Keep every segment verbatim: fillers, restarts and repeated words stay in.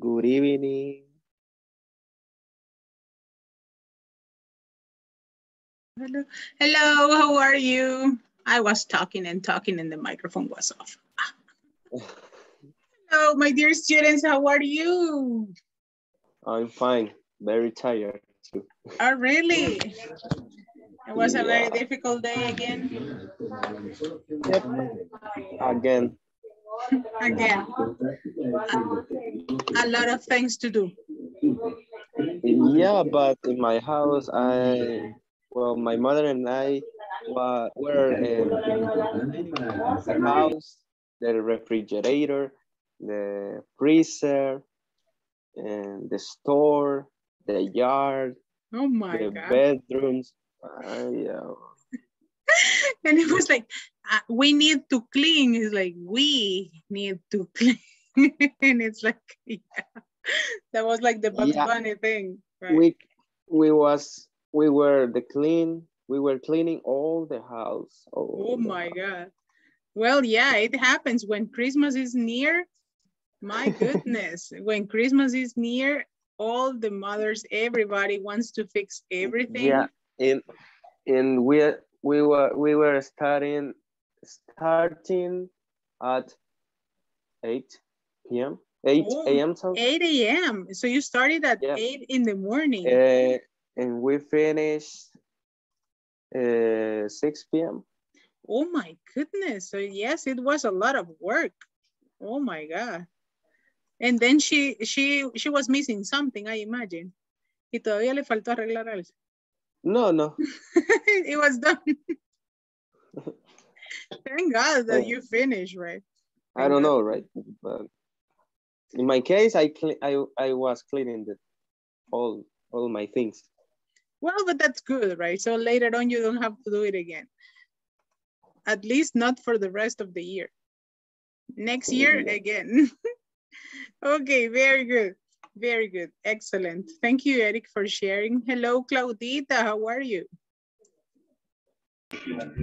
Good evening. Hello. Hello, how are you? I was talking and talking and the microphone was off. Hello, my dear students, how are you? I'm fine, very tired too. Oh, really? It was a very difficult day again. Yep, again. Again, a, a lot of things to do. Yeah, but in my house, I, well, my mother and I were, were in the house, the refrigerator, the freezer, and the store, the yard, oh my the God. bedrooms. Uh, yeah. And it was like, Uh, we need to clean. It's like, we need to clean. And it's like, yeah. That was like the Bugs yeah. Bunny thing. Right? We we was we were the clean. We were cleaning all the house. All oh the my house. God! Well, yeah, it happens when Christmas is near. My goodness, when Christmas is near, all the mothers, everybody wants to fix everything. Yeah, and and we we were we were starting. Starting at eight p m eight a m Oh, eight a m So you started at yeah. eight in the morning. Uh, and we finished uh, six p m Oh my goodness. So yes, it was a lot of work. Oh my God. And then she she she was missing something, I imagine. Y todavía le faltó arreglar algo. No, no. It was done. Thank God that you finished, right? Thank I don't God. know, right? But in my case, I I I was cleaning the, all all my things. Well, but that's good, right? So later on, you don't have to do it again. At least not for the rest of the year. Next year again. Okay, very good, very good, excellent. Thank you, Eric, for sharing. Hello, Claudita, how are you?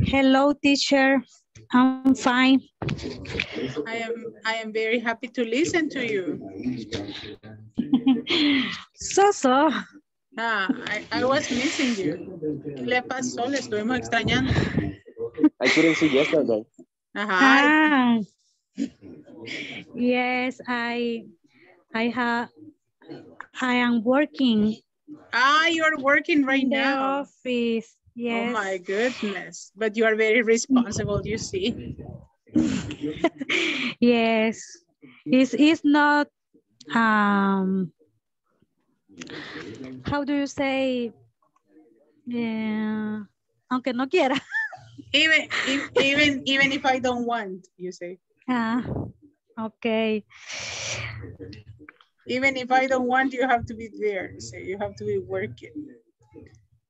Hello, teacher. I'm fine. I am I am very happy to listen to you. So, so. Ah, I, I was missing you. ¿Qué le pasó? Le estuvimos extrañando. I couldn't see yesterday. Uh-huh. Ah, yes, I I have I am working. Ah, you're working right now. The office. Yes. Oh my goodness, but you are very responsible, you see. Yes, it's, it's not, um, how do you say, yeah. aunque no quiera. Even, if, even, even if I don't want, you say. Ah, okay. Even if I don't want, you have to be there, so you have to be working.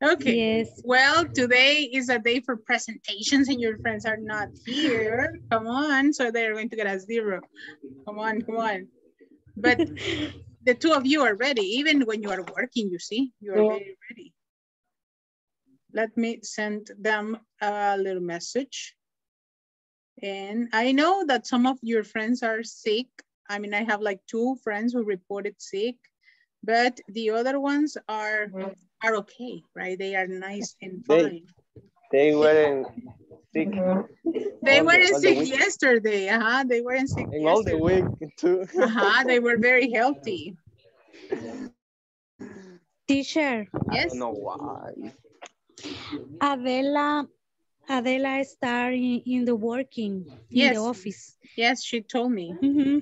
Okay, yes. Well, today is a day for presentations and your friends are not here. Come on, so they're going to get a zero. Come on, come on. But the two of you are ready, even when you are working, you see, you are yeah. very ready. Let me send them a little message. And I know that some of your friends are sick. I mean, I have like two friends who reported sick, but the other ones are... Well, are okay, right? They are nice and fine. They, they weren't sick. They weren't sick yesterday. Uh-huh. They weren't sick yesterday. All the week too. Uh-huh. They were very healthy. Teacher. Yes. I don't know why. Adela, Adela is starting in the working, yes. in the office. Yes, she told me. Mm-hmm.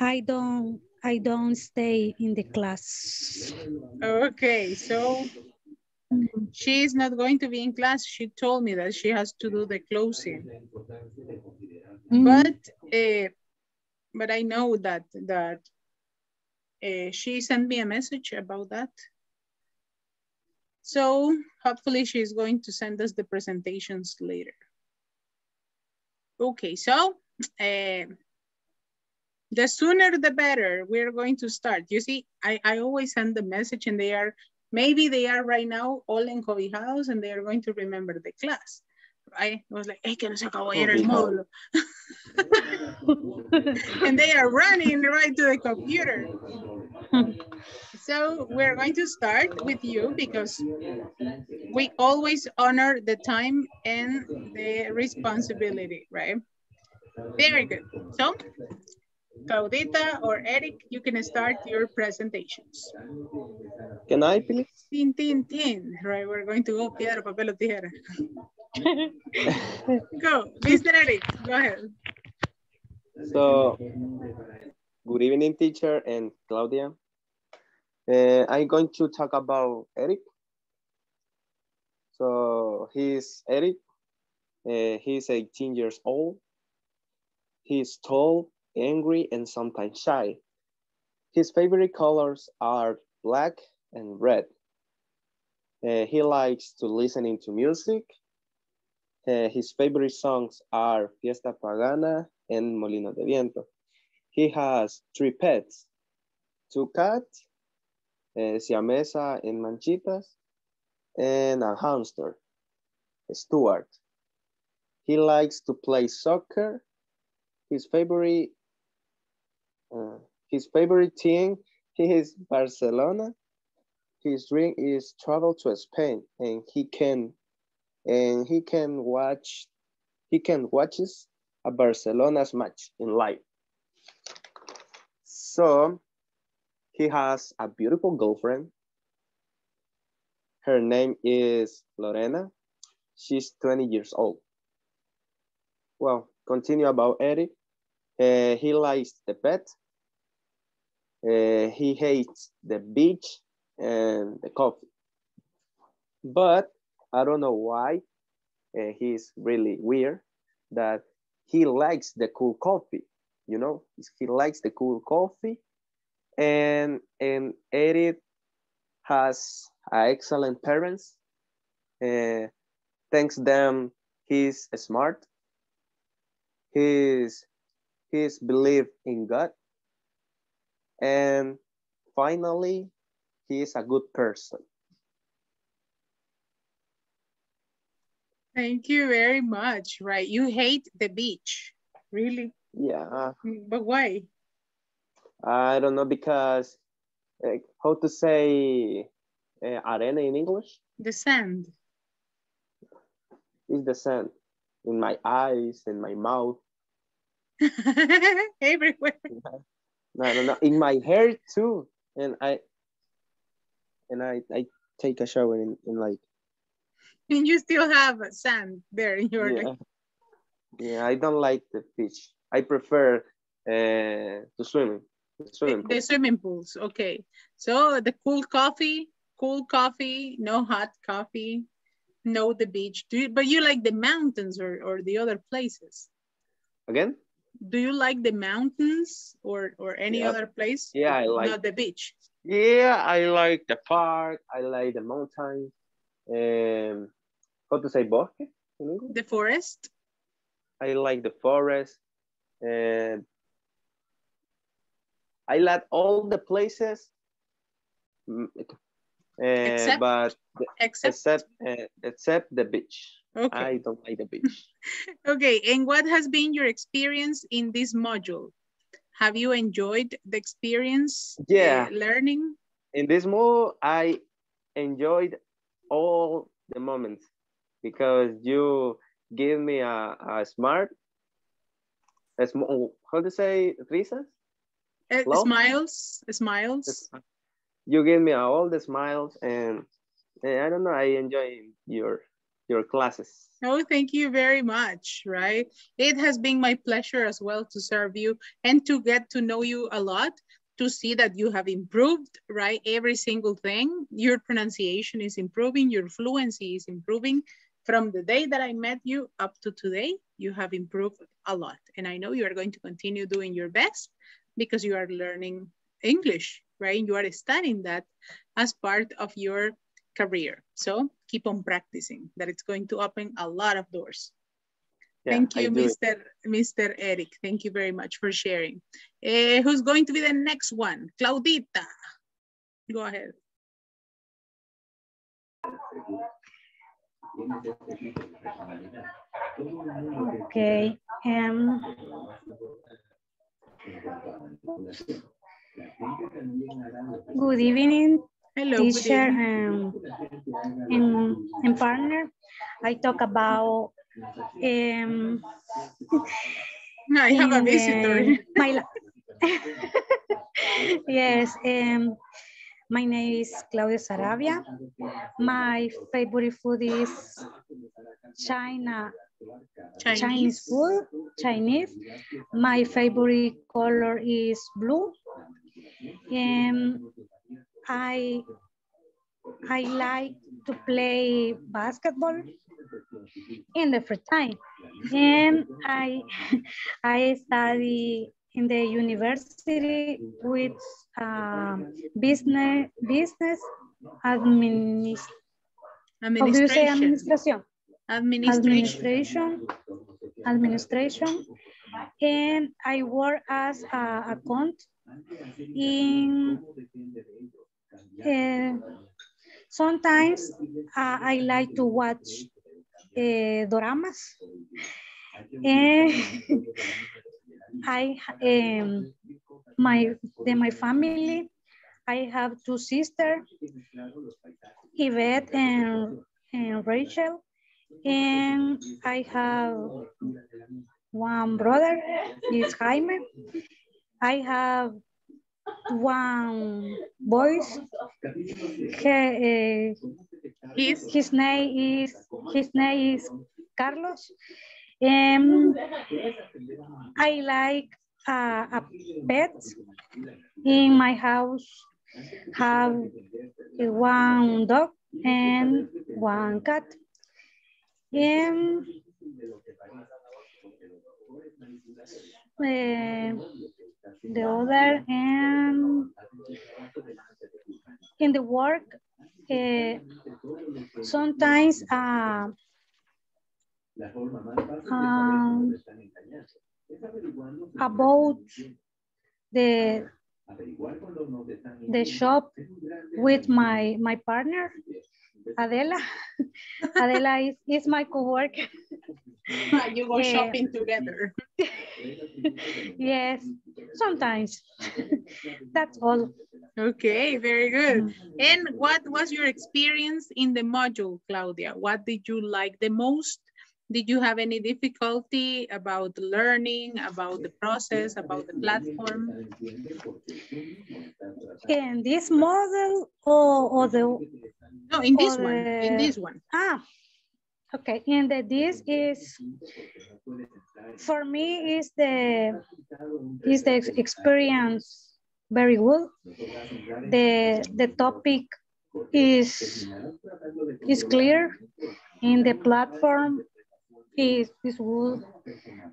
I don't I don't stay in the class. Okay, so she is not going to be in class. She told me that she has to do the closing. Mm-hmm. But uh, but I know that, that uh, she sent me a message about that. So hopefully she's going to send us the presentations later. Okay, so... Uh, the sooner the better, we're going to start. You see, I, I always send the message and they are, maybe they are right now all in COVID house and they are going to remember the class. I was like, hey, que no se acabó ayer el módulo. And they are running right to the computer. So we're going to start with you because we always honor the time and the responsibility, right? Very good. So, Claudita or Eric, you can start your presentations. Can I, please? Tin, tin, tin. Right, we're going to go piedra, papel, o tijera. Go, Mister Eric, go ahead. So, good evening, teacher and Claudia. Uh, I'm going to talk about Eric. So, he's Eric. Uh, he's eighteen years old. He's tall, angry, and sometimes shy. His favorite colors are black and red. Uh, he likes to listen to music. Uh, his favorite songs are Fiesta Pagana and Molino de Viento. He has three pets, two cats, uh, Siamesa and Manchitas, and a hamster, Stuart. He likes to play soccer. His favorite uh, his favorite team is Barcelona. His dream is travel to Spain, and he can and he can watch he can watches a Barcelona's match in live. So he has a beautiful girlfriend. Her name is Lorena. She's twenty years old. Well, continue about Eric. Uh, he likes the pet. Uh, he hates the beach and the coffee. But I don't know why uh, he's really weird that he likes the cool coffee. You know, he likes the cool coffee. And, and Eric has excellent parents. Uh, thanks them, he's smart. His, his belief in God. And finally, he is a good person. Thank you very much. Right. You hate the beach. Really? Yeah. But why? I don't know, because uh, how to say uh, arena in English? The sand. It's the sand in my eyes, in my mouth. Everywhere. No, no, no. In my hair too, and I, and I, I take a shower in, in like. And you still have sand there in your. Yeah. Yeah, I don't like the beach. I prefer uh, the swimming. The swimming, the, the swimming pools. Okay, so the cool coffee, cool coffee, no hot coffee, no the beach. Do you, but you like the mountains or or the other places? Again? Do you like the mountains or, or any yeah. other place? Yeah, I like. Not the beach. Yeah, I like the park. I like the mountains. Um, how to say bosque? The forest. I like the forest. And I like all the places. Uh, except, but the, except, except, uh, except the beach. Okay. I don't like the beach. Okay, and what has been your experience in this module? Have you enjoyed the experience? Yeah. Uh, learning? In this module, I enjoyed all the moments because you gave me a, a smart, a small, how to say, risas? Uh, smiles, smiles. You gave me all the smiles and, and I don't know, I enjoy your your classes. Oh, thank you very much, right? It has been my pleasure as well to serve you and to get to know you a lot, to see that you have improved, right? Every single thing, your pronunciation is improving, your fluency is improving. From the day that I met you up to today, you have improved a lot. And I know you are going to continue doing your best because you are learning English, right? You are studying that as part of your career. So keep on practicing, that it's going to open a lot of doors. Yeah, thank you, Mister Mister Eric. Thank you very much for sharing. Uh, who's going to be the next one? Claudita, go ahead. Okay. Um, good evening, hello, teacher um, and, and partner. I talk about um, I have a visitor. My yes, um, my name is Claudia Sarabia. My favorite food is China, Chinese. Chinese food, Chinese. My favorite color is blue. Um, I, I like to play basketball in the free time. And I, I study in the university with um, business, business administ administration. administration. Administration. Administration. And I work as a account in, uh, sometimes uh, I like to watch uh, doramas. And I, um, my, then my family, I have two sisters, Yvette and, and Rachel. And I have one brother, it's Jaime. I have one boy. He, uh, his, his name is his name is Carlos. Um, I like uh, a pet. In my house, have one dog and one cat. Um, uh, the other and in the work, uh, sometimes uh, um, about the the shop with my my partner. Adela, Adela is, is my co-worker. You go yeah. shopping together. Yes, sometimes. That's all. Okay, very good. And what was your experience in the module, Claudia? What did you like the most? Did you have any difficulty about learning, about the process, about the platform? In this model or, or the... No, in this one, the, in this one. Ah, okay. And the, this is, for me, is the, is the experience very good. The, the topic is, is clear in the platform. Is is good.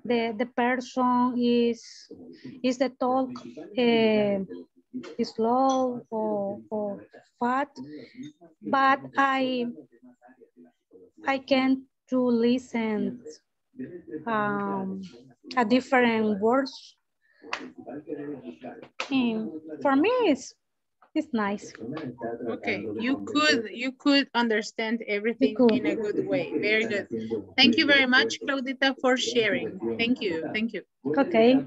The the person is is the talk uh, is low or or fat, but I I can to listen um a different words. And for me, it's it's nice. Okay, you could you could understand everything in a good way. Very good. Thank you very much, Claudita, for sharing. Thank you, thank you. Okay.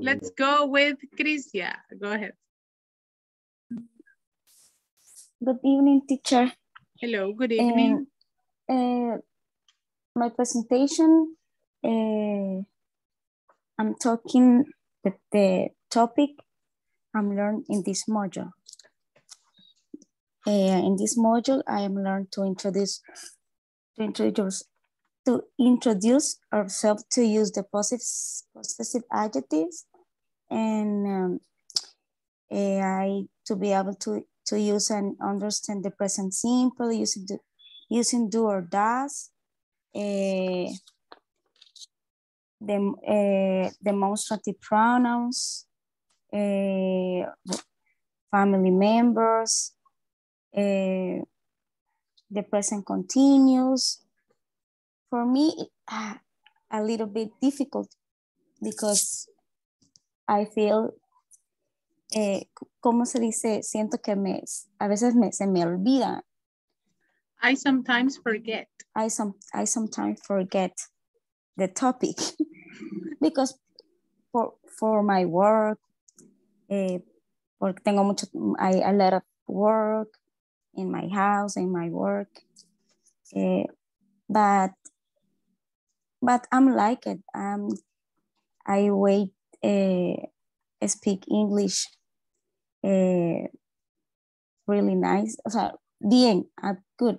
Let's go with Krisia. Go ahead. Good evening, teacher. Hello, good evening. Uh, uh, my presentation, uh, I'm talking that the topic I'm learning in this module. Uh, in this module, I am learning to introduce, to introduce, to introduce ourselves, to use the possessive, possessive adjectives, and um, A I to be able to to use and understand the present simple using the, using do or does. Uh, the uh, demonstrative pronouns. Uh, family members, uh, the present continuous. For me, it, uh, a little bit difficult because I feel, eh, ¿cómo se dice? Siento que me, a veces me, se me olvida I sometimes forget. I some I sometimes forget the topic because for for my work, eh, porque tengo mucho, I a lot of work in my house, in my work, eh, but but I'm like it. Um, I wait. Eh, I speak English. Eh, really nice. So, bien, uh, good.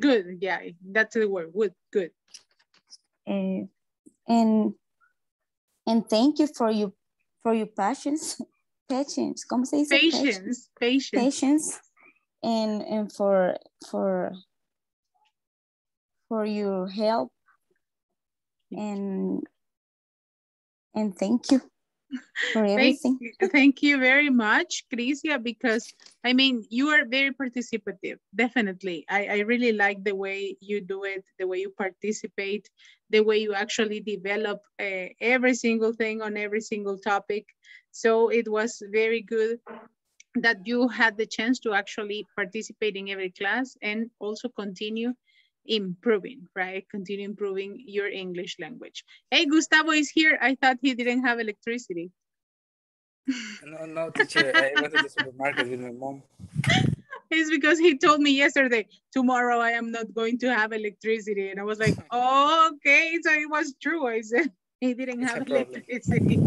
Good, yeah, that's the word, good, good. Uh, and and thank you for your for your patience, patience. ¿Cómo se dice? Patience, patience, patience, and and for for for your help, and and thank you for everything. Thank, thank you very much, Krisia, because I mean, you are very participative, definitely. I, I really like the way you do it, the way you participate, the way you actually develop uh, every single thing on every single topic. So it was very good that you had the chance to actually participate in every class and also continue improving, right? Continue improving your English language. Hey, Gustavo is here. I thought he didn't have electricity. No, no, teacher. I went to the supermarket with my mom. It's because he told me yesterday, tomorrow I am not going to have electricity. And I was like, oh, okay. So it was true. I said he didn't have electricity.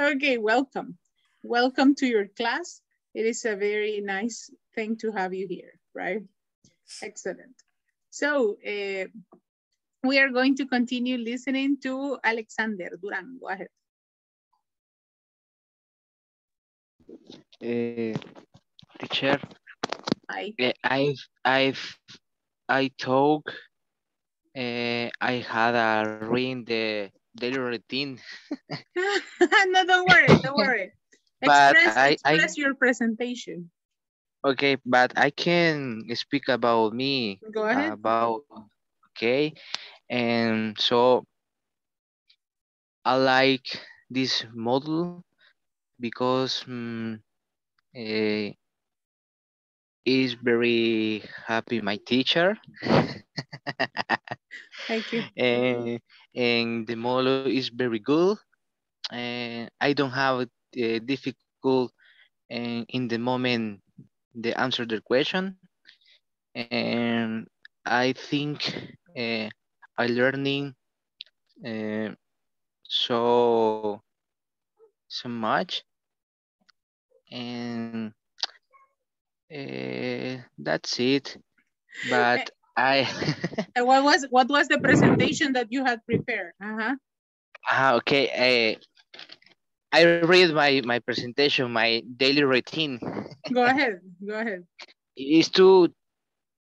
Okay, welcome. Welcome to your class. It is a very nice thing to have you here, right? Excellent. So uh, we are going to continue listening to Alexander Durango. Go ahead. Uh, teacher, I I I I talk. Uh, I had a ring the daily routine. No, don't worry, don't worry. But express I, express I, your presentation. Okay, but I can speak about me. Go ahead. About, okay, and so I like this model because um, uh, is very happy my teacher. Thank you. And, and the model is very good. And I don't have uh, difficult uh, in the moment they answer the question, and I think uh, I learning uh, so so much, and uh, that's it. But I what was what was the presentation that you had prepared? Uh-huh. Uh, okay. Uh, I read my, my presentation, my daily routine. Go ahead, go ahead. It's two,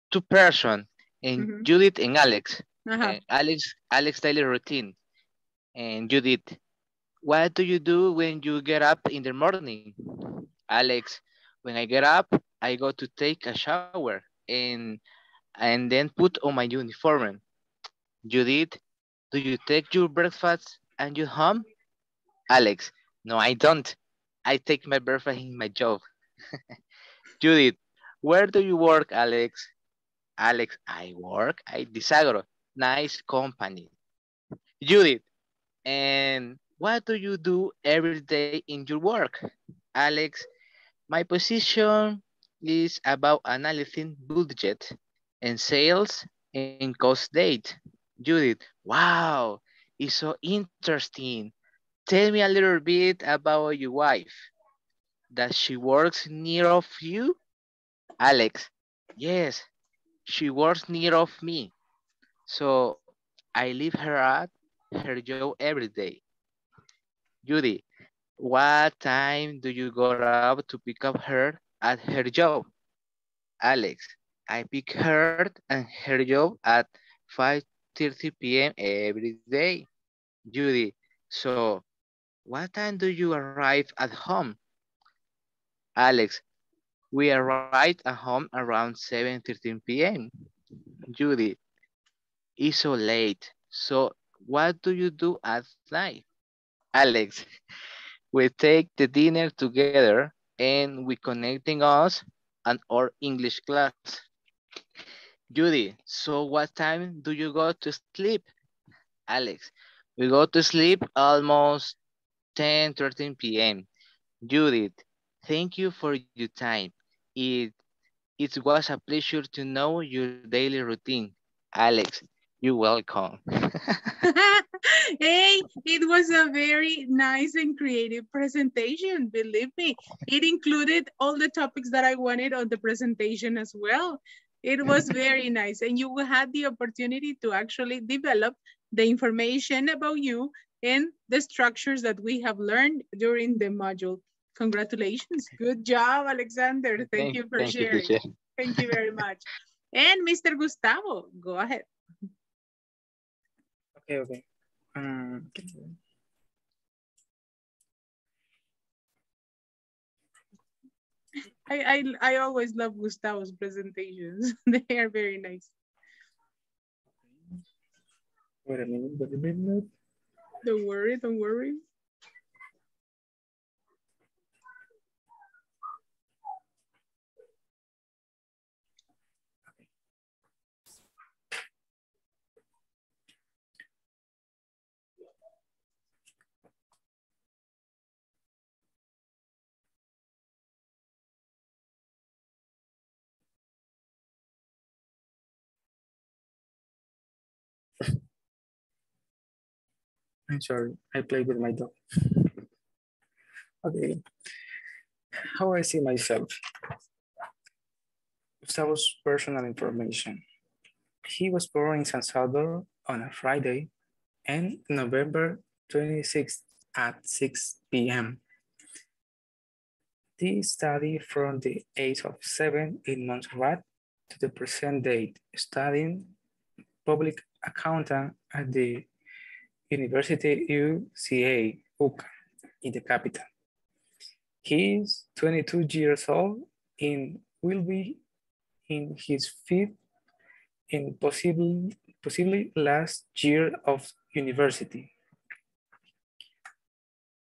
two person, and mm-hmm. Judith and Alex. Uh-huh. And Alex, Alex daily routine. And Judith, what do you do when you get up in the morning? Alex, when I get up, I go to take a shower and, and then put on my uniform. Judith, do you take your breakfast and you home? Alex, no, I don't. I take my breakfast in my job. Judith, where do you work, Alex? Alex, I work at Desagro. Nice company. Judith, and what do you do every day in your work? Alex, my position is about analyzing budget and sales and cost data. Judith, wow, it's so interesting. Tell me a little bit about your wife. Does she works near of you? Alex, yes, she works near of me. So I leave her at her job every day. Judy, what time do you go up to pick up her at her job? Alex, I pick her and her job at five thirty p m every day. Judy, so what time do you arrive at home? Alex, we arrive at home around seven thirteen p m Judy, it's so late. So what do you do at night? Alex, we take the dinner together and we connecting us and our English class. Judy, so what time do you go to sleep? Alex, we go to sleep almost ten, thirteen p m Judith, thank you for your time. It, it was a pleasure to know your daily routine. Alex, you're welcome. Hey, it was a very nice and creative presentation, believe me. It included all the topics that I wanted on the presentation as well. It was very nice. And you had the opportunity to actually develop the information about you and the structures that we have learned during the module. Congratulations. Good job, Alexander. Thank, thank you for thank sharing. You, thank you very much. And Mister Gustavo, go ahead. Okay, okay. Um, I, I, I always love Gustavo's presentations. They are very nice. Wait a minute, wait a minute. Don't worry, don't worry. I'm sorry, I play with my dog. Okay, how I see myself. Gustavo's personal information. He was born in San Salvador on a Friday and November twenty-sixth at six p m He studied from the age of seven in Montserrat to the present date, studying public accountant at the University U C A, U C A, in the capital. He is twenty-two years old and will be in his fifth and possibly, possibly last year of university.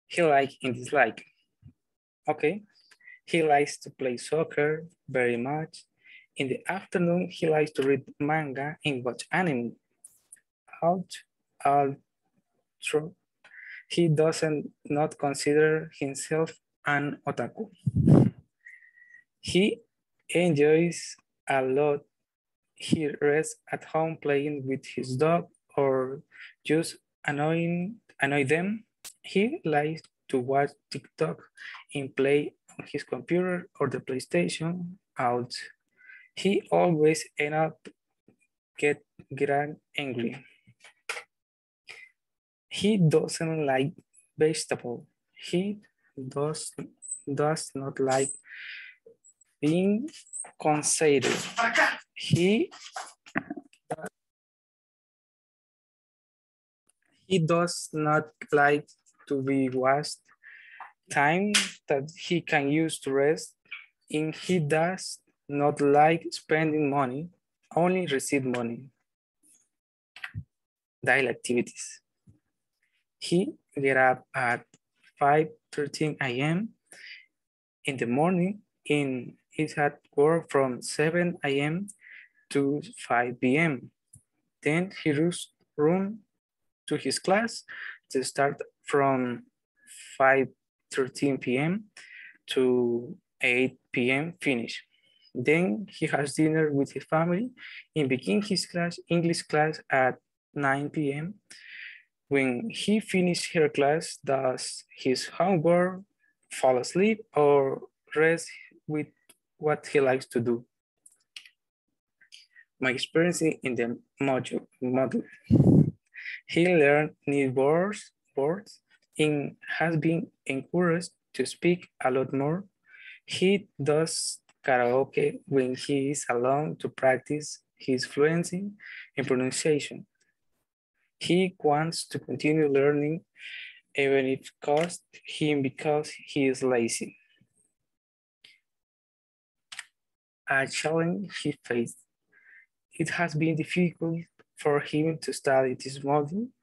He likes and dislikes. Okay. He likes to play soccer very much. In the afternoon, he likes to read manga and watch anime. Out, out. True. He doesn't not consider himself an otaku. He enjoys a lot. He rests at home playing with his dog or just annoying annoy them. He likes to watch TikTok and play on his computer or the PlayStation out. He always ends up get getting angry. He doesn't like vegetables. He does, does not like being considered. He, he does not like to be wasted time that he can use to rest. And he does not like spending money, only receive money. Daily activities. He get up at five thirteen a m in the morning and is at work from seven a m to five p m Then he rushes room to his class to start from five thirteen p m to eight p m finish. Then he has dinner with his family and begins his class, English class at nine p m When he finishes her class, does his homework, fall asleep, or rest with what he likes to do? My experience in the module. module. He learned new words, words and has been encouraged to speak a lot more. He does karaoke when he is alone to practice his fluency and pronunciation. He wants to continue learning, even if it costs him because he is lazy. A challenge he faced. It has been difficult for him to study this module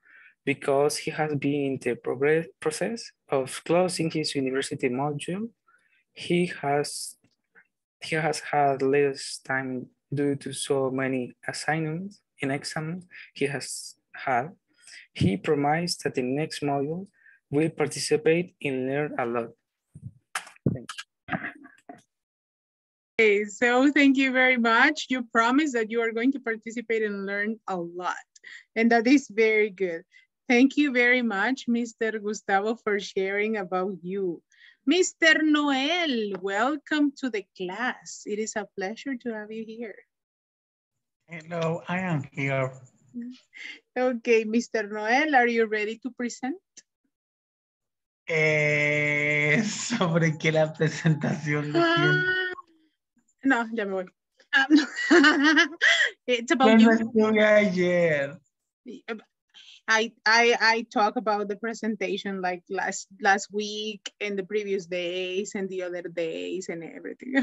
because he has been in the progress process of closing his university module. He has, he has had less time due to so many assignments and exams he has had, he promised that the next module will participate and learn a lot. Thank you. Okay, so thank you very much. You promised that you are going to participate and learn a lot. And that is very good. Thank you very much, Mister Gustavo, for sharing about you. Mister Noel, welcome to the class. It is a pleasure to have you here. Hello, I am here. Okay, Mister Noel, are you ready to present? Eh, sobre que la presentación. Ah, no, ya me voy. Um, it's about you. Ayer. I, I, I talk about the presentation like last, last week and the previous days and the other days and everything.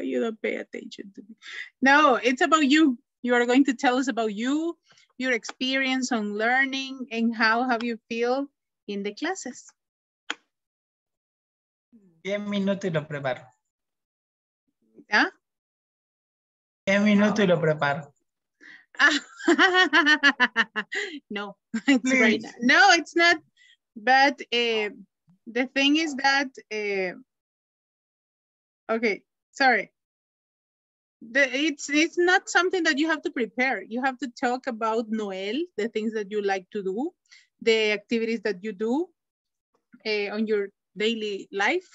You don't pay attention to me. No, it's about you. You are going to tell us about you, your experience on learning, and how have you feel in the classes. ten minutos y lo preparo. ¿Ah? diez minutos y lo preparo. No, it's right now. No, it's not. But uh, the thing is that, uh, okay, sorry. The, it's, it's not something that you have to prepare. You have to talk about Noel, the things that you like to do, the activities that you do uh, on your daily life,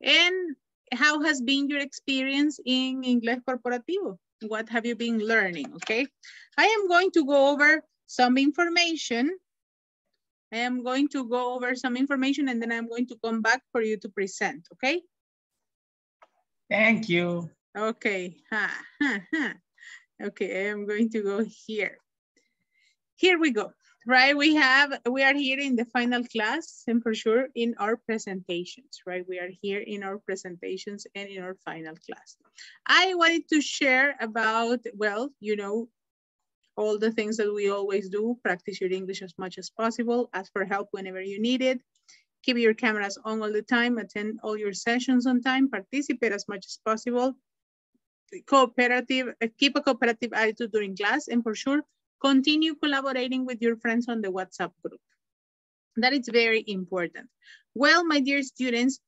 and how has been your experience in Inglés Corporativo? What have you been learning, okay? I am going to go over some information. I am going to go over some information and then I'm going to come back for you to present, okay? Thank you. Okay, ha, ha, ha. Okay, I am going to go here. Here we go, right? We have, we are here in the final class and for sure in our presentations, right? We are here in our presentations and in our final class. I wanted to share about, well, you know, all the things that we always do, practice your English as much as possible, ask for help whenever you need it, keep your cameras on all the time, attend all your sessions on time, participate as much as possible, cooperative, keep a cooperative attitude during class, and for sure, continue collaborating with your friends on the WhatsApp group. That is very important. Well, my dear students,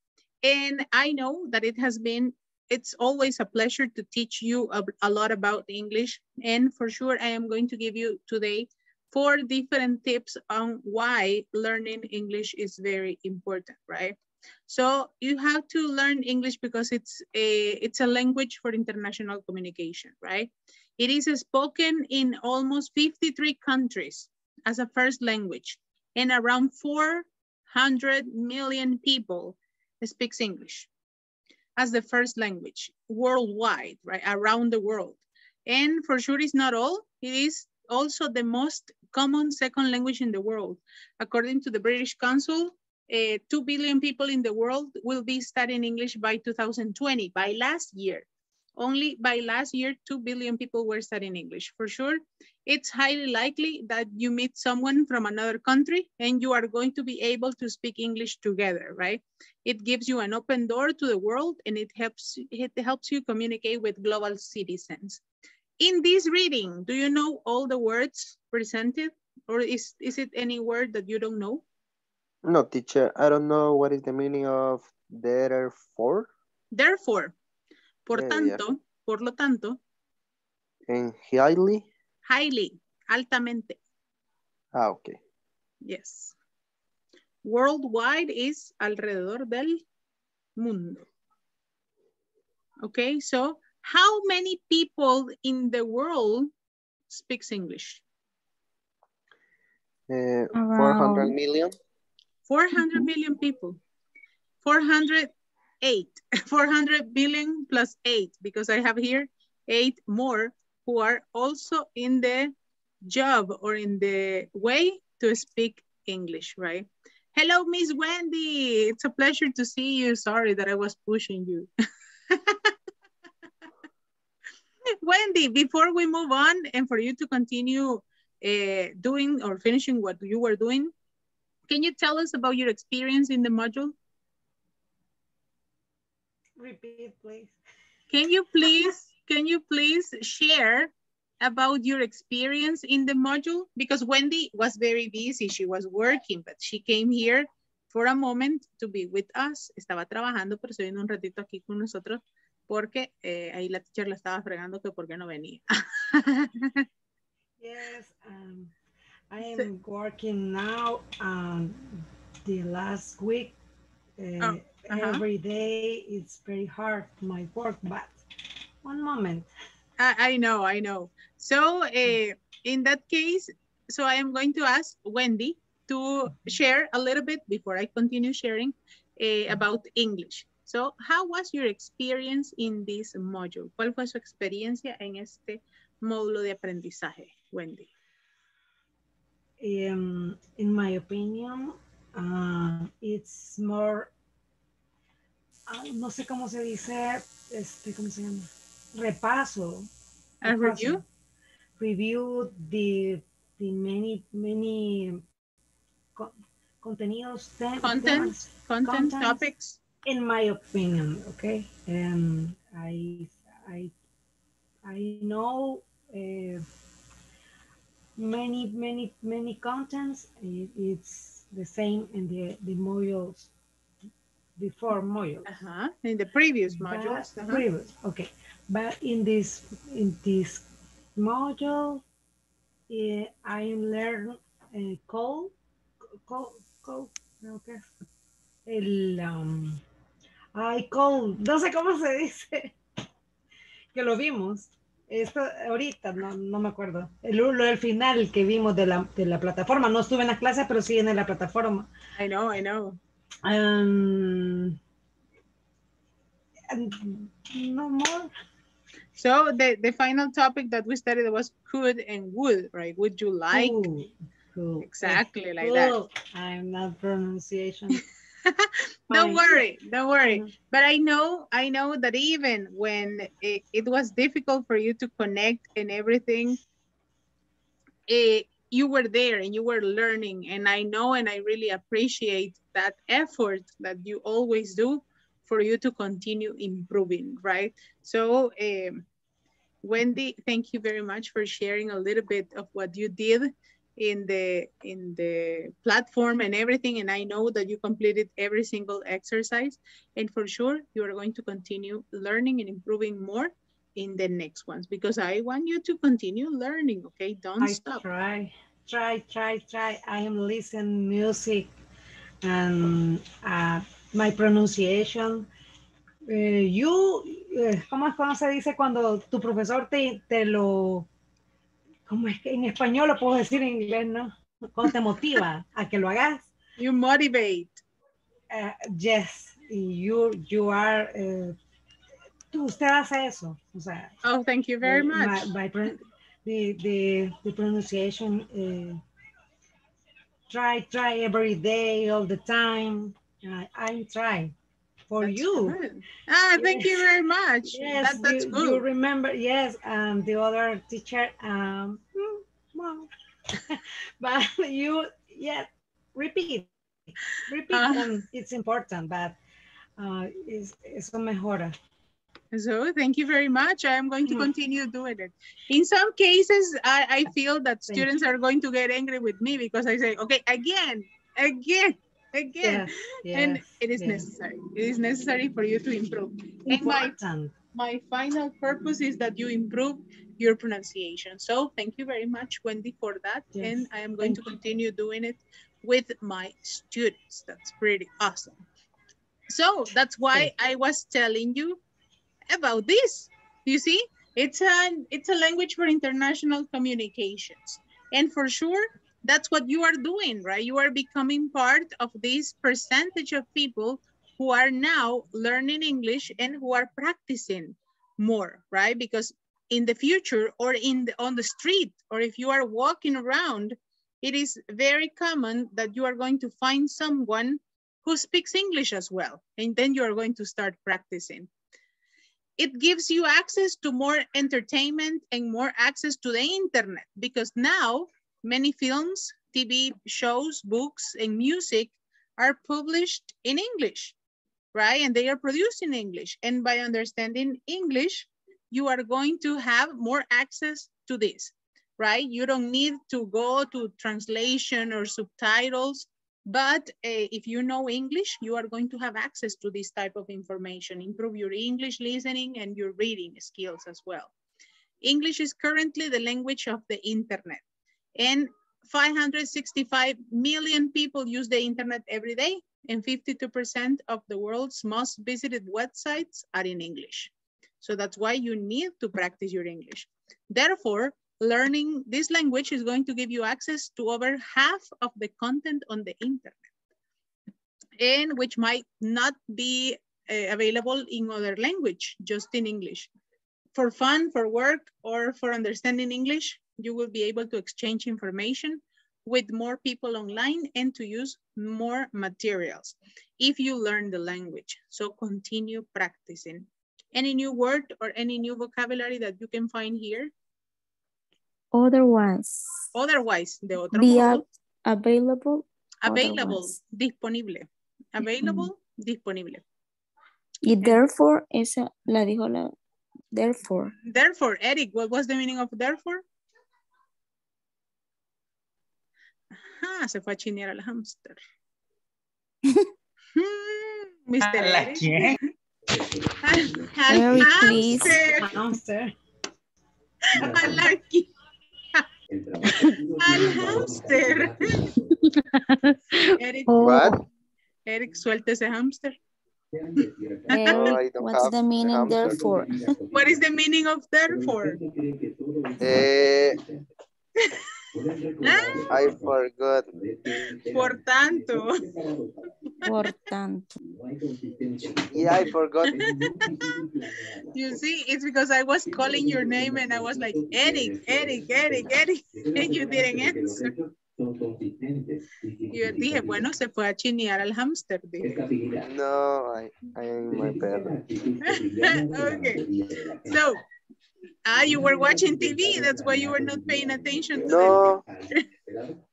and I know that it has been, it's always a pleasure to teach you a, a lot about English, and for sure, I am going to give you today four different tips on why learning English is very important, right? So you have to learn English because it's a, it's a language for international communication, right? It is spoken in almost fifty-three countries as a first language, and around four hundred million people speaks English as the first language worldwide, right? Around the world. And for sure it's not all, it is also the most common second language in the world. According to the British Council, uh, two billion people in the world will be studying English by two thousand twenty, by last year. Only by last year, two billion people were studying English. For sure, it's highly likely that you meet someone from another country and you are going to be able to speak English together, right? It gives you an open door to the world and it helps, it helps you communicate with global citizens. In this reading, do you know all the words presented, or is, is it any word that you don't know? No, teacher, I don't know what is the meaning of therefore. Therefore, por yeah, tanto, yeah. por lo tanto. And highly? Highly, altamente. Ah, okay. Yes. Worldwide is alrededor del mundo. Okay, so how many people in the world speaks English? Uh, four hundred million. four hundred million people. four hundred eight. four hundred billion plus eight, because I have here eight more who are also in the job or in the way to speak English, right? Hello, Miss Wendy. It's a pleasure to see you. Sorry that I was pushing you. Wendy, before we move on and for you to continue uh, doing or finishing what you were doing, can you tell us about your experience in the module? Repeat, please. Can you please can you please share about your experience in the module? Because Wendy was very busy, she was working, but she came here for a moment to be with us. Estaba trabajando, pero se vino un ratito aquí con nosotros porque eh, ahí la teacher la estaba fregando que por qué no venía. Yes, um, I am so, working now um, the last week. Uh, oh, uh-huh. Every day it's very hard, my work, but one moment. I, I know, I know. So uh, in that case, so I am going to ask Wendy to share a little bit before I continue sharing uh, about English. So how was your experience in this module? ¿Cuál fue su experiencia en este módulo de aprendizaje, Wendy? Um, in my opinion, uh, it's more, uh, no sé cómo se dice, este, ¿cómo se llama? Repaso. A repaso. Review? Review the, the many, many co contenidos. Content, contents, contents, topics. In my opinion, okay? Um, I, I, I know uh, many, many, many contents. It, it's the same in the, the modules, before modules. Uh-huh. In the previous modules. But, uh-huh. Previous, okay. But in this in this module, uh, I learned uh, call, call, call, okay. El, um, I call, no sé cómo se dice, que lo vimos, esto ahorita, no, no me acuerdo, el, el final que vimos de la, de la plataforma, no estuve en las clases, pero sí en la plataforma. I know, I know. Um, no more. So the, the final topic that we studied was could and would, right? Would you like? Ooh, cool. Exactly, like cool. That. I'm not pronunciation. Don't worry, don't worry. But I know, I know that even when it, it was difficult for you to connect and everything, it, you were there and you were learning. And I know, and I really appreciate that effort that you always do for you to continue improving, right? So um, Wendy, thank you very much for sharing a little bit of what you did in the in the platform and everything. And I know that you completed every single exercise, and for sure you are going to continue learning and improving more in the next ones, because I want you to continue learning, okay? Don't I stop. Try, try, try, try. I am listening music and uh, my pronunciation. Uh, you, uh, ¿cómo, ¿cómo se dice cuando tu profesor te, te lo... Como es que en español lo puedo decir en inglés, ¿no? ¿Cómo te motiva a que lo hagas? You motivate. Uh, yes, you, you are, uh, tú, usted hace eso. O sea, oh, thank you very much. My, my, the, the, the pronunciation, uh, try, try every day, all the time. Uh, I try for that's you. Good. Ah, thank yes. you very much. Yes, that, that's you, good. You remember, yes, and um, the other teacher, um, well, but you, yeah, repeat, repeat, uh, and it's important, but uh, it's, it's a mejora. So thank you very much. I am going to continue doing it. In some cases, I, I feel that thank students you. Are going to get angry with me because I say, okay, again, again. Again, yes, yes, and it is yes. necessary. It is necessary for you to improve. And my, my final purpose is that you improve your pronunciation. So thank you very much, Wendy, for that. Yes. And I am going thank to continue you. Doing it with my students. That's pretty awesome. So that's why I was telling you about this. You see, it's a, it's a language for international communications. And for sure, that's what you are doing, right? You are becoming part of this percentage of people who are now learning English and who are practicing more, right? Because in the future or in the, on the street, or if you are walking around, it is very common that you are going to find someone who speaks English as well. And then you are going to start practicing. It gives you access to more entertainment and more access to the internet, because now many films, T V shows, books, and music are published in English, right? And they are produced in English. And by understanding English, you are going to have more access to this, right? You don't need to go to translation or subtitles, but uh, if you know English, you are going to have access to this type of information. Improve your English listening and your reading skills as well. English is currently the language of the internet, and five hundred sixty-five million people use the internet every day, and fifty-two percent of the world's most visited websites are in English. So that's why you need to practice your English. Therefore, learning this language is going to give you access to over half of the content on the internet, and which might not be uh, available in other language, just in English. For fun, for work, or for understanding English, you will be able to exchange information with more people online and to use more materials if you learn the language. So continue practicing. Any new word or any new vocabulary that you can find here? Otherwise. Otherwise. The other one. Available. Available. Otherwise. Disponible. Available. Mm-hmm. Disponible. Y therefore, esa la dijo la... Therefore. Therefore. Eric, what was the meaning of therefore? Ajá, se fue a chinear al hamster. ¿Mister Eric? ¿La quién? Al, al Eric, hamster. Al hamster. Al, al hamster. Eric, what? Eric, suelta ese hamster. Eric, what's the meaning therefore? What is the meaning of therefore? Eh... I forgot. Por tanto. Por tanto. Yeah, I forgot. You see, it's because I was calling your name and I was like, Eric, Eric, Eric, Eric, and you didn't answer. Yo dije, bueno, se fue a chinear al hamster. No, I, I am my perro. Okay. So, ah, you were watching T V. That's why you were not paying attention to no. them.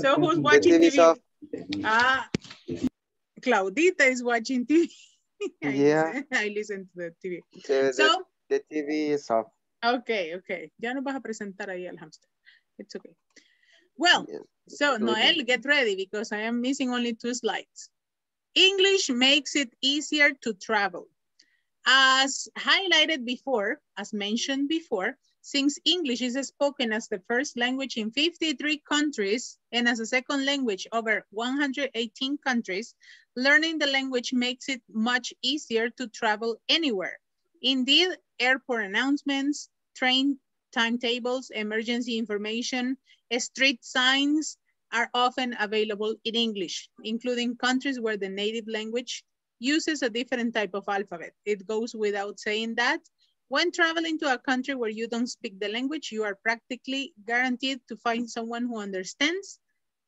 So who's watching T V? Off. Ah, Claudita is watching T V. Yeah. I listen to the T V. The, so the, the T V is off. Okay, okay. Ya nos vas a presentar ahí al hamster. It's okay. Well, yeah. So Noel, get ready because I am missing only two slides. English makes it easier to travel. As highlighted before, as mentioned before, since English is spoken as the first language in fifty-three countries and as a second language over one hundred eighteen countries, learning the language makes it much easier to travel anywhere. Indeed, airport announcements, train timetables, emergency information, street signs are often available in English, including countries where the native language uses a different type of alphabet. It goes without saying that when traveling to a country where you don't speak the language, you are practically guaranteed to find someone who understands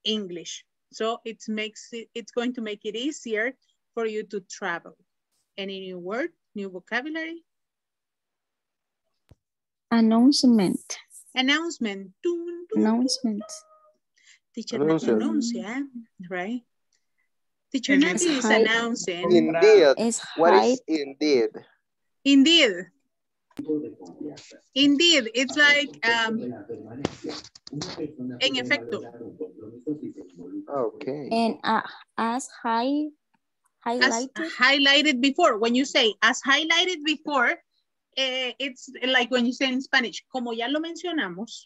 English. So it makes it, it's going to make it easier for you to travel. Any new word, new vocabulary? Announcement. Announcement. Dun, dun, announcement. Teacher, pronuncia, right? Teacher Nati is announcing. Indeed. Is what is indeed? Indeed. Indeed. It's like um, en efecto. Okay. And uh, as high, highlighted? As highlighted before. When you say as highlighted before, eh, it's like when you say in Spanish, como ya lo mencionamos,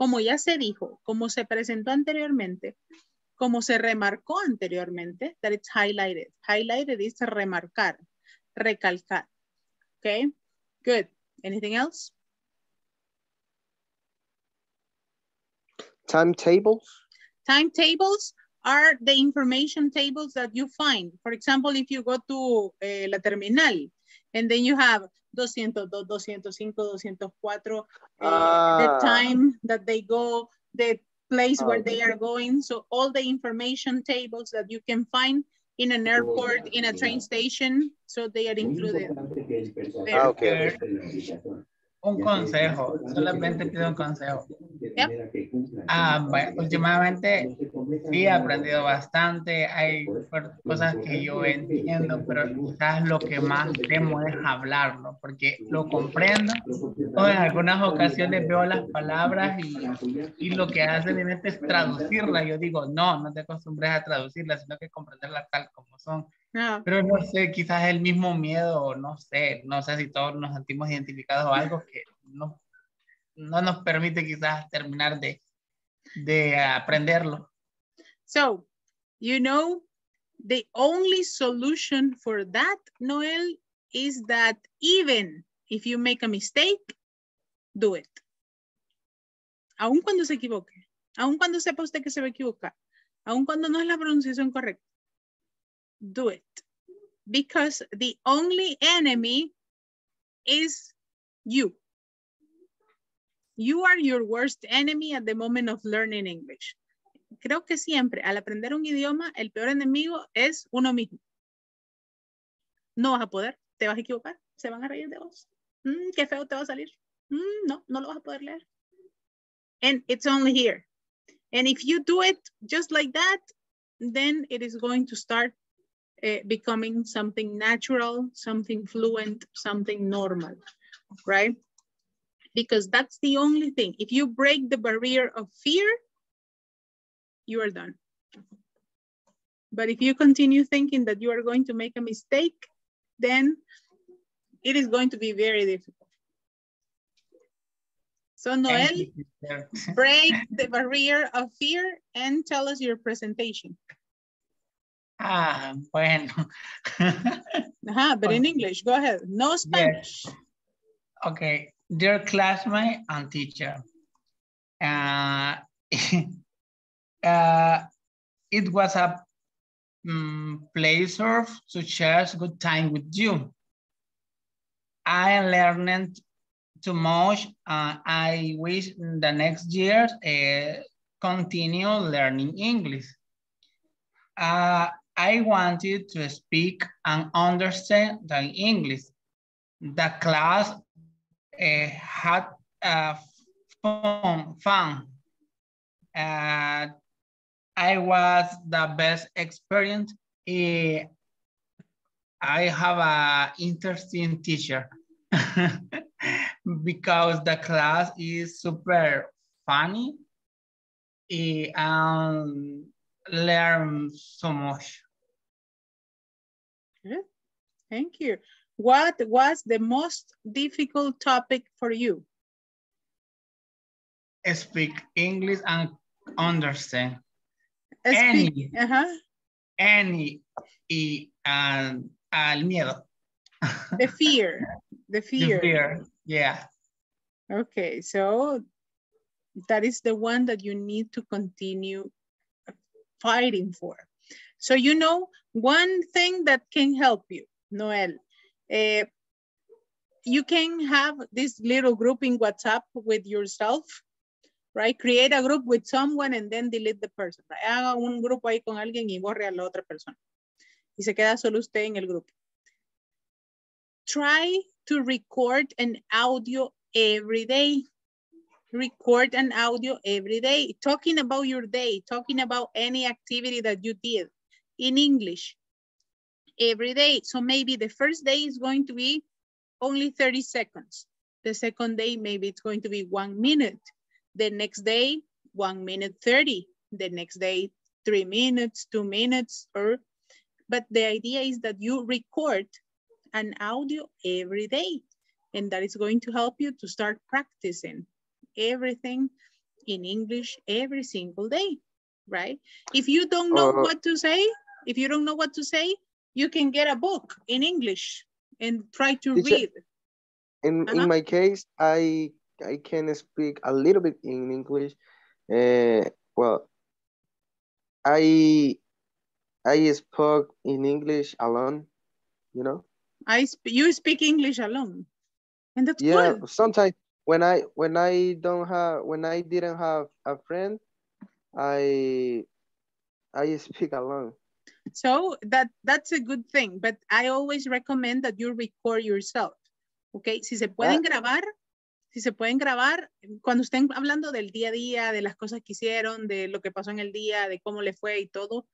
como ya se dijo, como se presentó anteriormente, como se remarcó anteriormente, that it's highlighted. Highlighted is remarcar, recalcar. Okay, good. Anything else? Timetables. Timetables are the information tables that you find. For example, if you go to uh, La Terminal, and then you have two oh two, two oh five, two oh four, uh, ah. the time that they go, the place where they are going. So all the information tables that you can find in an airport, in a train station, so they are included. Okay. Un consejo, solamente pido un consejo. Ah, bueno, últimamente sí he aprendido bastante, hay cosas que yo entiendo, pero quizás lo que más temo es hablarlo, porque lo comprendo, o en algunas ocasiones veo las palabras y, y lo que hacen en este es traducirlas. Yo digo, no, no te acostumbres a traducirlas, sino que comprenderlas tal como son. No. Pero no sé, quizás el mismo miedo, no sé, no sé si todos nos sentimos identificados o algo que no, no nos permite quizás terminar de, de aprenderlo. So, you know, the only solution for that, Noel, is that even if you make a mistake, do it. Aun cuando se equivoque, aun cuando sepa usted que se va a equivocar, aun cuando no es la pronunciación correcta. Do it, because the only enemy is you. You are your worst enemy at the moment of learning English. Creo que siempre al aprender un idioma el peor enemigo es uno mismo. No vas a poder, te vas a equivocar, se van a reír de vos. Mm, qué feo te va a salir. Mm, no, no lo vas a poder leer. And it's only here. And if you do it just like that, then it is going to start Uh, becoming something natural, something fluent, something normal, right? Because that's the only thing. If you break the barrier of fear, you are done. But if you continue thinking that you are going to make a mistake, then it is going to be very difficult. So Noel, break the barrier of fear and tell us your presentation. Ah, bueno. uh-huh, but in English, go ahead. No Spanish. Yes. Okay. Dear classmate and teacher, uh, uh, it was a um, pleasure to share a good time with you. I learned too much. Uh, I wish the next year uh, continue learning English. Uh, I wanted to speak and understand the English. The class uh, had uh, fun. fun. Uh, I was the best experience. Uh, I have an interesting teacher because the class is super funny uh, and learn so much. Good. Thank you. What was the most difficult topic for you? Speak English and understand. Speak. Any. Uh-huh. Any. Y, and, al miedo. The fear. The fear. The fear. Yeah. Okay. So that is the one that you need to continue fighting for. So, you know, one thing that can help you, Noel, eh, you can have this little group in WhatsApp with yourself, right? Create a group with someone and then delete the person. Right? Haga un grupo ahí con alguien y borre a la otra persona. Y se queda solo usted en el grupo. Try to record an audio every day. Record an audio every day, talking about your day, talking about any activity that you did in English every day. So maybe the first day is going to be only thirty seconds. The second day, maybe it's going to be one minute. The next day, one minute thirty. The next day, three minutes, two minutes, or, but the idea is that you record an audio every day, and that is going to help you to start practicing everything in English every single day, right? If you don't know uh, what to say, if you don't know what to say, you can get a book in English and try to read. In, uh-huh. in my case, I I can speak a little bit in English. Uh, well, I I spoke in English alone, you know? I sp you speak English alone, and that's yeah, good. Sometimes. When I when I don't have when I didn't have a friend, I I speak alone. So that that's a good thing. But I always recommend that you record yourself. Okay, si se pueden ah. grabar, si se pueden grabar, cuando estén hablando del día a día, de las cosas que hicieron, de lo que pasó en el día, de cómo le fue y todo,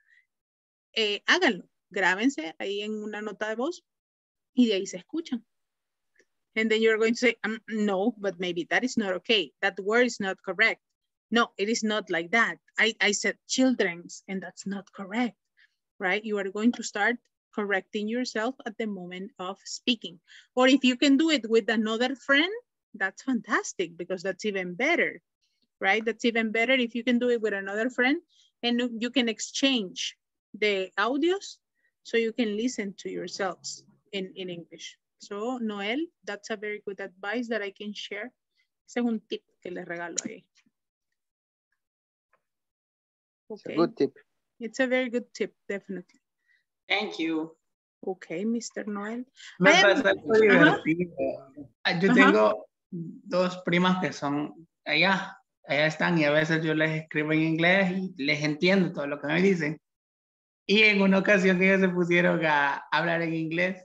eh, háganlo, grábense ahí en una nota de voz y de ahí se escuchan. And then you're going to say, um, no, but maybe that is not okay. That word is not correct. No, it is not like that. I, I said children's and that's not correct, right? You are going to start correcting yourself at the moment of speaking. Or if you can do it with another friend, that's fantastic because that's even better, right? That's even better if you can do it with another friend and you can exchange the audios so you can listen to yourselves in, in English. So, Noel, that's a very good advice that I can share. Ese es un tip que les regalo ahí. Okay. It's a good tip. It's a very good tip, definitely. Thank you. Okay, Mister Noel. Me parece muy divertido. Yo tengo dos primas que son allá, allá están y a veces yo les escribo en inglés y les entiendo todo lo que me dicen. Y en una ocasión ellas se pusieron a hablar en inglés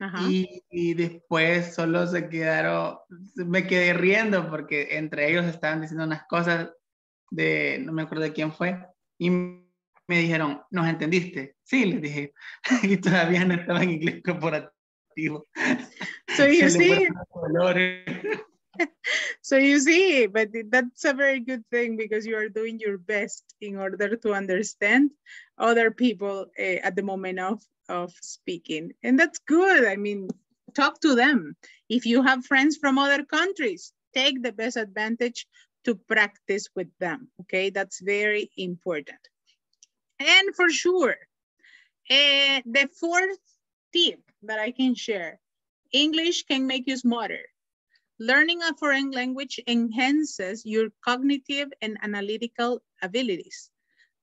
uh-huh. y, y después solo se quedaron, me quedé riendo porque entre ellos estaban diciendo unas cosas de, no me acuerdo de quién fue, y me dijeron, ¿nos entendiste? Sí, les dije, y todavía no estaba en inglés corporativo. So you see, so you see, but that's a very good thing because you are doing your best in order to understand other people uh, at the moment of, of speaking. And that's good. I mean, talk to them. If you have friends from other countries, take the best advantage to practice with them, okay? That's very important. And for sure, uh, the fourth tip that I can share, English can make you smarter. Learning a foreign language enhances your cognitive and analytical abilities.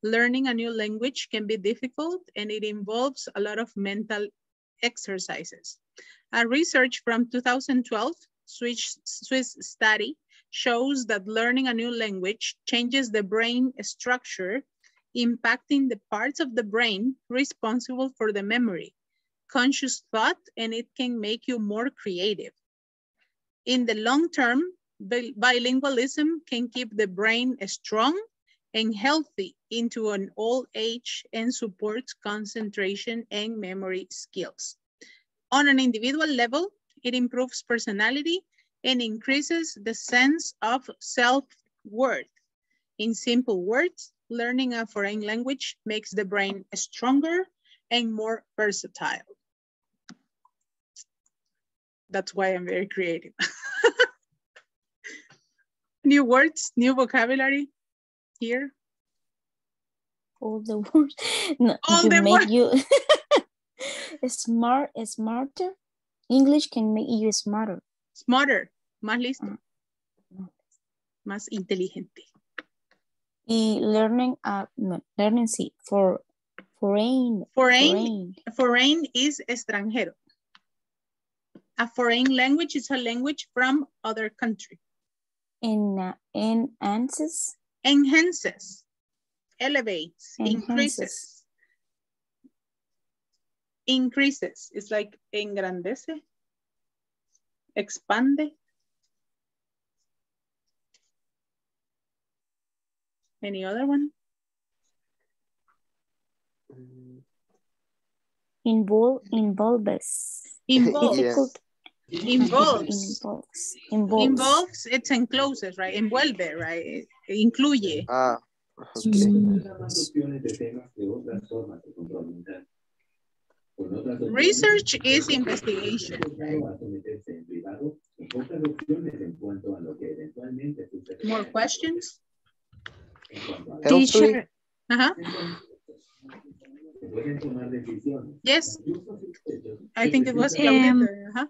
Learning a new language can be difficult and it involves a lot of mental exercises. A research from two thousand twelve, Swiss, Swiss study, shows that learning a new language changes the brain structure, impacting the parts of the brain responsible for the memory, conscious thought, and it can make you more creative. In the long term, bilingualism can keep the brain strong and healthy into an old age and supports concentration and memory skills. On an individual level, it improves personality and increases the sense of self-worth. In simple words, learning a foreign language makes the brain stronger and more versatile. That's why I'm very creative. New words, new vocabulary here. All the words. No, all you the make words. You smart, smarter. English can make you smarter. Smarter, más listo. Mm. Más inteligente. Y learning, uh, no, learning, sí, for foreign. Foreign, foreign. Foreign is extranjero. A foreign language is a language from other country. En, uh, enhances. Enhances. Elevates. Enhances. Increases. Increases. It's like engrandece. Expande. Any other one? Involve, involves. Involves. Yes. Involves. Involves. Involves. Involves, it's encloses, right? Envuelve, right? Incluye. Ah, okay. Research is investigation. More questions? Teacher. Uh-huh. Yes. I think it was um, uh-huh.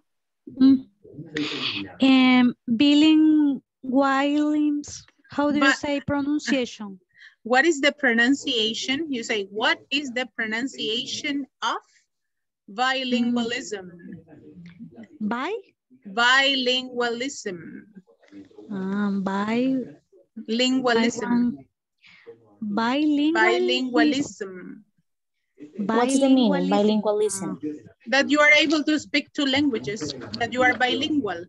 um bilingualism. How do but, you say pronunciation? What is the pronunciation? You say what is the pronunciation of bilingualism? By bilingualism. Um, by lingualism. Bilingualism. Bilingualism. What's the meaning? Bilingualism. That you are able to speak two languages. That you are bilingual.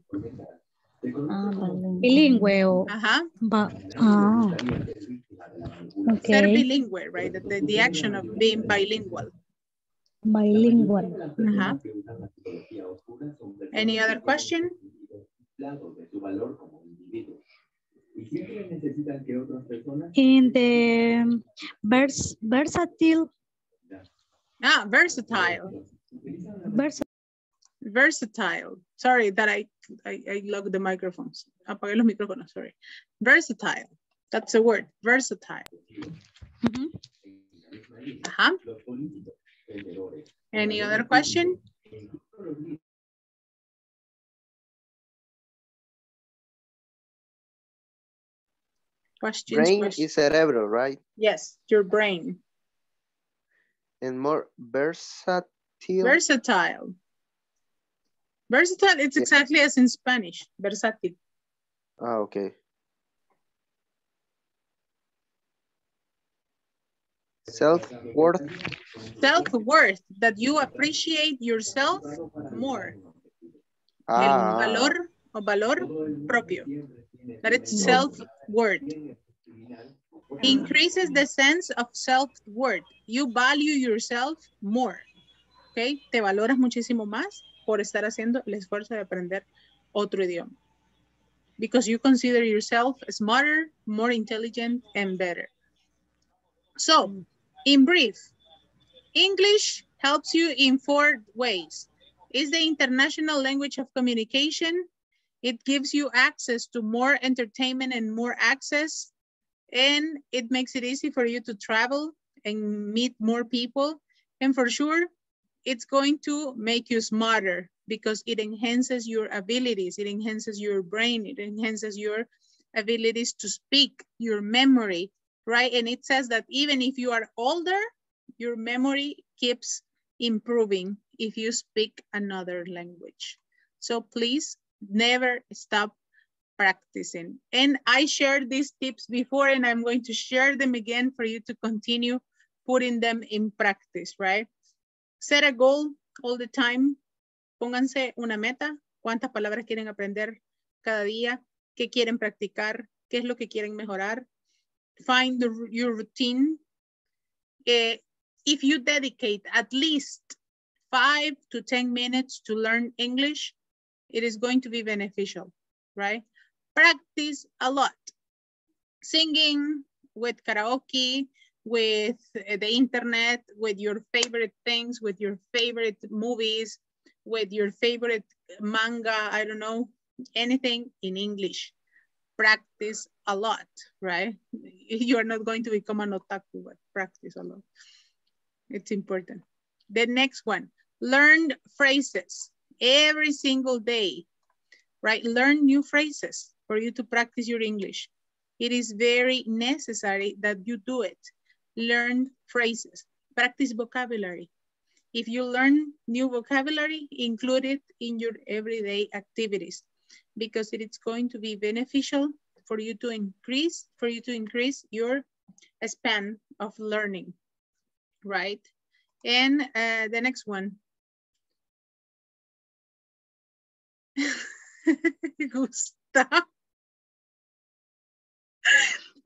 Bilingüe or uh-huh. but oh. Okay. Ser bilingual, right? The, the, the action of being bilingual. Bilingual. Uh-huh. Any other question? In the vers versatile. Ah, versatile. Vers versatile. Sorry that I I, I locked the microphones. Apagué los micrófonos. Sorry. Versatile. That's a word. Versatile. Mm-hmm. Uh-huh. Any other question? Questions, brain questions. Is cerebral, right? Yes, your brain. And more versatile. Versatile. Versatile, it's yeah. exactly as in Spanish, versatile. Ah, okay. Self-worth. Self-worth, that you appreciate yourself more. Ah. El valor o valor propio. That it's self-worth. Increases the sense of self-worth. You value yourself more. Okay, te valoras muchísimo más por estar haciendo el esfuerzo de aprender otro idioma. Because you consider yourself smarter, more intelligent, and better. So, in brief, English helps you in four ways. It's the international language of communication. It gives you access to more entertainment and more access, and it makes it easy for you to travel and meet more people. And for sure, it's going to make you smarter because it enhances your abilities. It enhances your brain. It enhances your abilities to speak, your memory, right? And it says that even if you are older, your memory keeps improving if you speak another language. So please, never stop practicing. And I shared these tips before, and I'm going to share them again for you to continue putting them in practice, right? Set a goal all the time. Pónganse una meta. ¿Cuántas palabras quieren aprender cada día? ¿Qué quieren practicar? ¿Qué es lo que quieren mejorar? Find the, your routine. Eh, if you dedicate at least five to ten minutes to learn English, it is going to be beneficial, right? Practice a lot. Singing, with karaoke, with the internet, with your favorite things, with your favorite movies, with your favorite manga, I don't know, anything in English. Practice a lot, right? You are not going to become an otaku, but practice a lot. It's important. The next one, learn phrases. Every single day, right? Learn new phrases for you to practice your English. It is very necessary that you do it. Learn phrases, practice vocabulary. If you learn new vocabulary, include it in your everyday activities because it is going to be beneficial for you to increase, for you to increase your span of learning, right? And uh, the next one, Gustavo.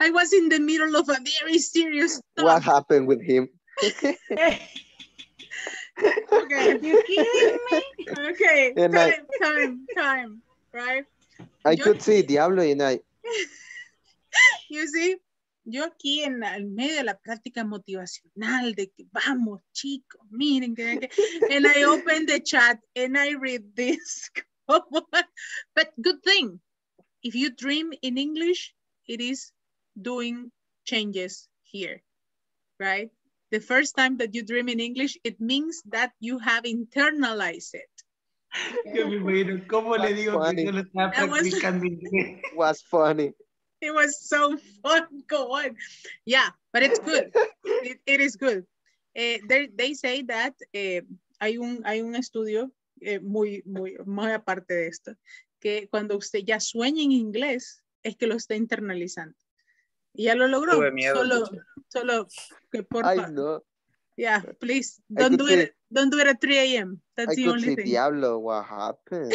I was in the middle of a very serious talk. What happened with him? Okay. You kidding me? Okay. And time, I, time, time. Right? I yo, could see Diablo and I. You see, yo aquí en, en medio de la práctica motivacional de que vamos, chicos, miren. Que, que, and I opened the chat and I read this. But good thing, if you dream in English, it is doing changes here, right? The first time that you dream in English, it means that you have internalized it. It was funny. It was so fun, go on. Yeah, but it's good. it, it is good. Uh, they, they say that uh, hay un, hay un estudio Eh, muy, muy, muy aparte de esto, que cuando usted ya sueña en inglés, es que lo está internalizando. Y ya lo logró. Tuve miedo, solo, solo que por favor. Ay, no. Yeah, please, don't do, say, it, don't do it at three A M That's I the only say, thing. Diablo, what happened?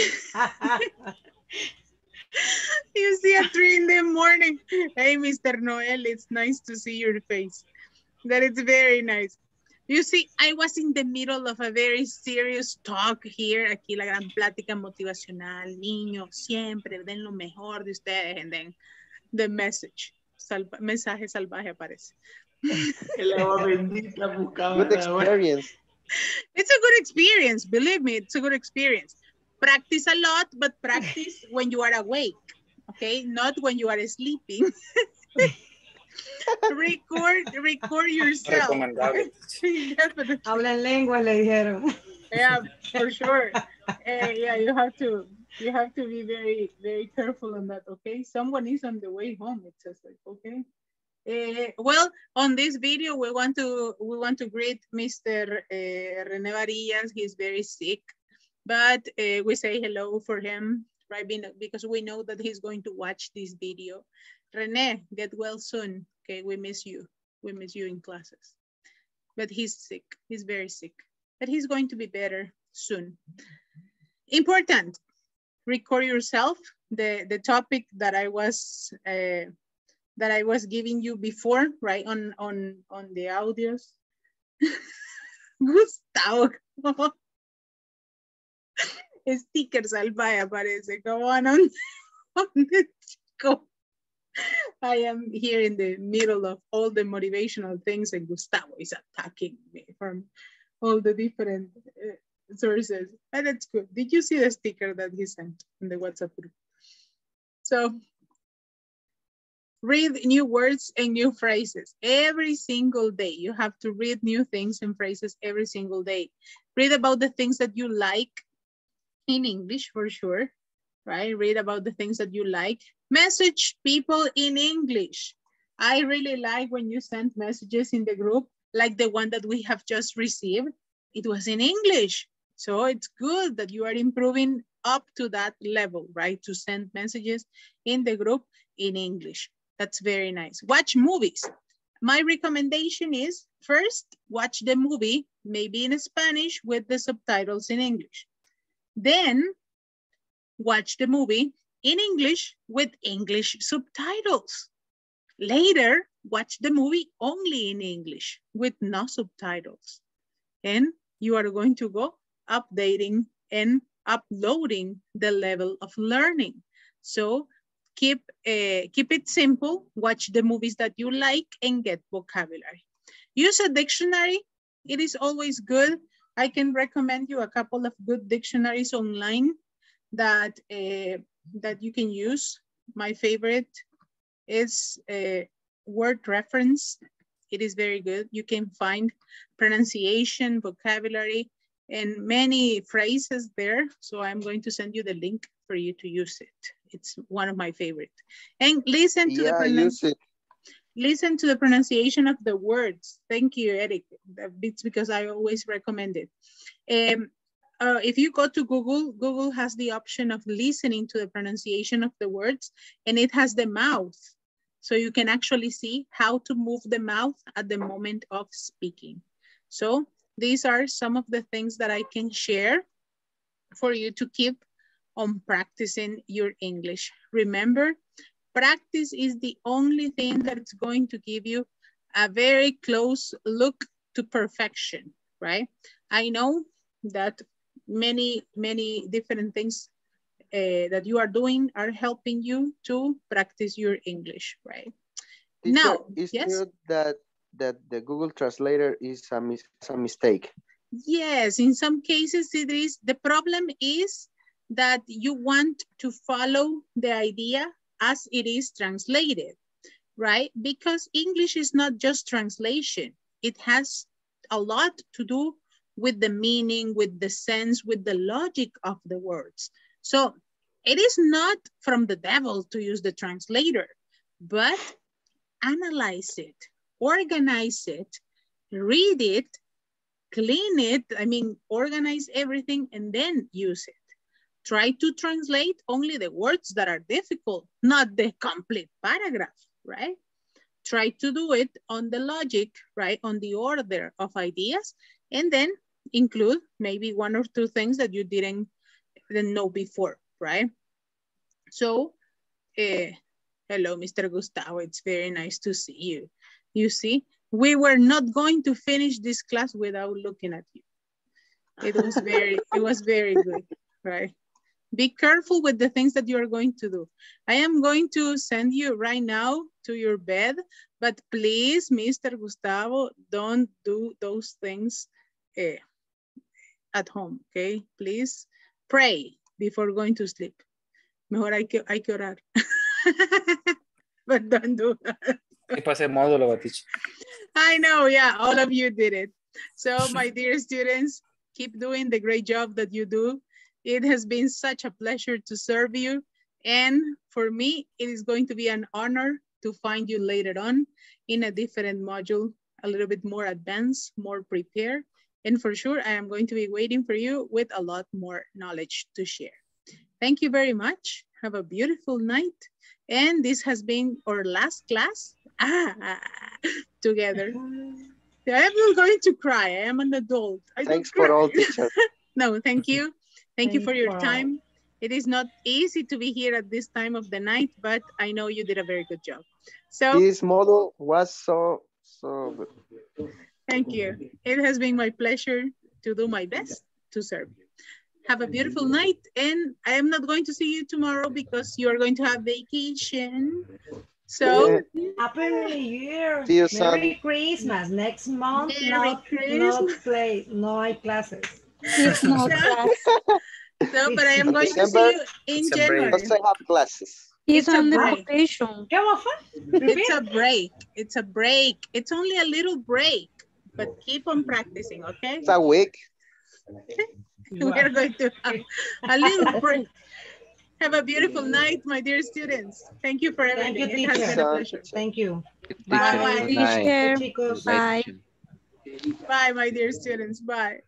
You see at three in the morning. Hey, Mister Noel, it's nice to see your face. That is very nice. You see, I was in the middle of a very serious talk here. Aquí la gran plática motivacional. Niños, siempre den lo mejor de ustedes. And then the message. Salva mensaje salvaje aparece. Good experience. It's a good experience. Believe me, it's a good experience. Practice a lot, but practice when you are awake. Okay? Not when you are sleeping. Record, record yourself. Hablan lengua, le dijeron. Yeah, for sure. uh, yeah, you have to, you have to be very, very careful on that. Okay, someone is on the way home. It's just like okay. Uh, well, on this video, we want to, we want to greet Mister Uh, René Varillas. He's very sick, but uh, we say hello for him, right? Because we know that he's going to watch this video. René, get well soon. Okay, we miss you. We miss you in classes. But he's sick. He's very sick. But he's going to be better soon. Important. Record yourself. The, the topic that I was uh, that I was giving you before, right? On on on the audios. Gustavo. Stickers salvaje aparece. Come on on, on the go. I am here in the middle of all the motivational things and Gustavo is attacking me from all the different uh, sources. But that's good. Did you see the sticker that he sent in the WhatsApp group? So read new words and new phrases every single day. You have to read new things and phrases every single day. Read about the things that you like in English for sure. Right? Read about the things that you like. Message people in English. I really like when you send messages in the group, like the one that we have just received. It was in English. So it's good that you are improving up to that level, right? To send messages in the group in English. That's very nice. Watch movies. My recommendation is first, watch the movie, maybe in Spanish with the subtitles in English. Then, watch the movie in English with English subtitles. Later, watch the movie only in English with no subtitles. And you are going to go updating and uploading the level of learning. So keep, uh, keep it simple. Watch the movies that you like and get vocabulary. Use a dictionary. It is always good. I can recommend you a couple of good dictionaries online that uh, that you can use. My favorite is uh, Word Reference. It is very good. You can find pronunciation, vocabulary, and many phrases there. So I'm going to send you the link for you to use it. It's one of my favorite. And listen to, yeah, the, use it. Listen to the pronunciation of the words. Thank you, Eric. It's because I always recommend it. Um, Uh, if you go to Google, Google has the option of listening to the pronunciation of the words, and it has the mouth. So you can actually see how to move the mouth at the moment of speaking. So these are some of the things that I can share for you to keep on practicing your English. Remember, practice is the only thing that's going to give you a very close look to perfection, right? I know that many, many different things uh, that you are doing are helping you to practice your English, right? Is now, there, is yes? that that the Google Translator is a, mis a mistake? Yes, in some cases it is. The problem is that you want to follow the idea as it is translated, right? Because English is not just translation. It has a lot to do with the meaning, with the sense, with the logic of the words. So it is not from the devil to use the translator, but analyze it, organize it, read it, clean it, I mean, organize everything and then use it. Try to translate only the words that are difficult, not the complete paragraph, right? Try to do it on the logic, right? On the order of ideas, and then include maybe one or two things that you didn't, didn't know before, right? So eh, hello, Mister Gustavo, it's very nice to see you. You see, we were not going to finish this class without looking at you. It was very, it was very good, right? Be careful with the things that you are going to do. I am going to send you right now to your bed, but please, Mister Gustavo, don't do those things eh, at home, okay? Please pray before going to sleep. Mejor hay que, hay que orar. But don't do that. I know, yeah, all of you did it. So my dear students, keep doing the great job that you do. It has been such a pleasure to serve you. And for me, it is going to be an honor to find you later on in a different module, a little bit more advanced, more prepared. And for sure, I am going to be waiting for you with a lot more knowledge to share. Thank you very much. Have a beautiful night. And this has been our last class ah, together. I'm not going to cry. I am an adult. I Thanks for all, teacher. No, thank you. Thank you for your time. It is not easy to be here at this time of the night, but I know you did a very good job. So this model was so, so good. Thank you. It has been my pleasure to do my best to serve you. Have a beautiful night. And I am not going to see you tomorrow because you are going to have vacation. So yeah. Happy New Year. See you, Merry son. Christmas. Next month, Merry not, Christmas. Not play, no classes. No class. So, but I am going December, to see you in January. I have classes. It's, it's on the vacation. It's a break. It's a break. It's only a little break, but keep on practicing, okay? It's a week. Okay. We're going to have a little break. Have a beautiful night, my dear students. Thank you for everything. Thank you, it has been a pleasure. Thank you. Bye. Bye. Bye. Bye, my dear students. Bye.